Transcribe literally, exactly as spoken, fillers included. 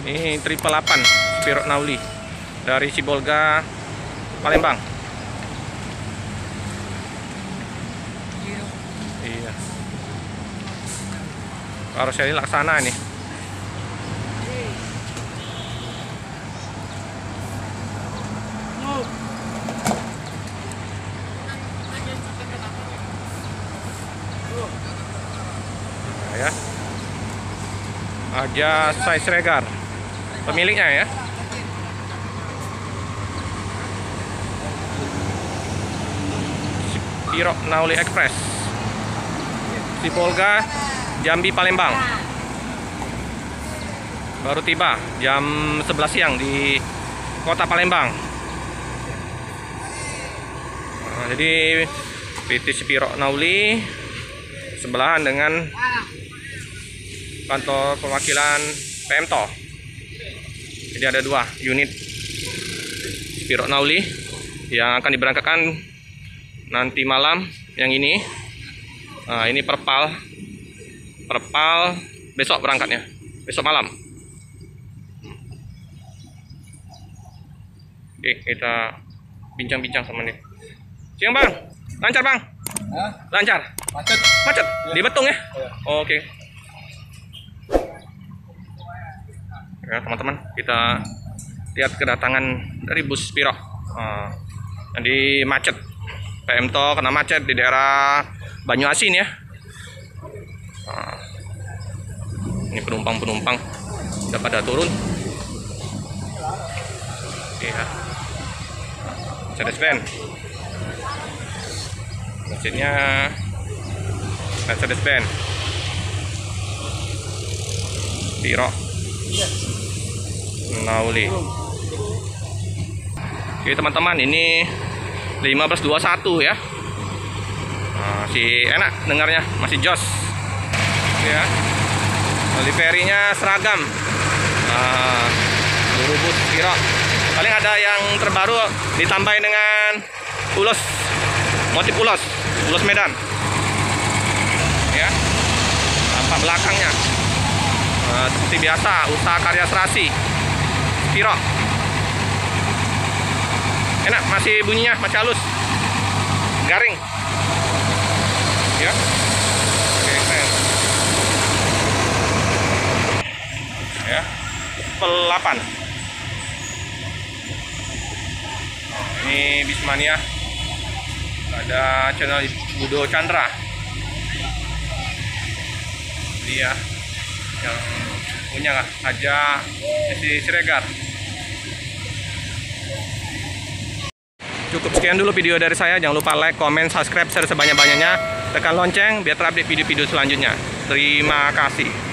Ini triple delapan Sipirok Nauli dari Sibolga, Palembang. Iya. Harusnya ini laksana ini. Nah, ya. Aja size regar pemiliknya ya. Sipirok Nauli Express Sibolga, Jambi, Palembang. Baru tiba jam sebelas siang di kota Palembang. Nah, jadi P T Sipirok Nauli sebelahan dengan kantor perwakilan P M T O H. Jadi ada dua unit Sipirok Nauli yang akan diberangkatkan nanti malam. Yang ini, nah, ini perpal, perpal besok berangkatnya, besok malam. Oke, kita bincang-bincang sama nih. Siang bang, lancar bang? Hah? Lancar? Macet? Macet? Ya. Di Betung ya? Ya. Oh, oke. Okay. Ya teman-teman, kita lihat kedatangan dari bus Sipirok. Uh, jadi macet, P M T O H kena macet di daerah Banyuasin ya. Uh, ini penumpang-penumpang udah pada turun. Iya, Mercedes-Benz, mesinnya Mercedes-Benz, Sipirok Nauli. Oke teman-teman, ini lima belas dua puluh satu ya. Masih enak dengarnya, masih jos ya. Liverinya seragam. Nah, buru bus Sipirok. Paling ada yang terbaru ditambahin dengan ulos, motif ulos, ulos Medan ya. Tampak belakangnya nah, seperti biasa, usaha karya serasi Sipirok. Enak, masih bunyinya, masih halus, garing ya. Oke, keren ya, pelapan. Ini Bismania, ada channel Budo Chandra dia yang punya lah, aja si Siregar. Cukup sekian dulu video dari saya. Jangan lupa like, komen, subscribe, share sebanyak-banyaknya. Tekan lonceng biar terupdate video-video selanjutnya. Terima kasih.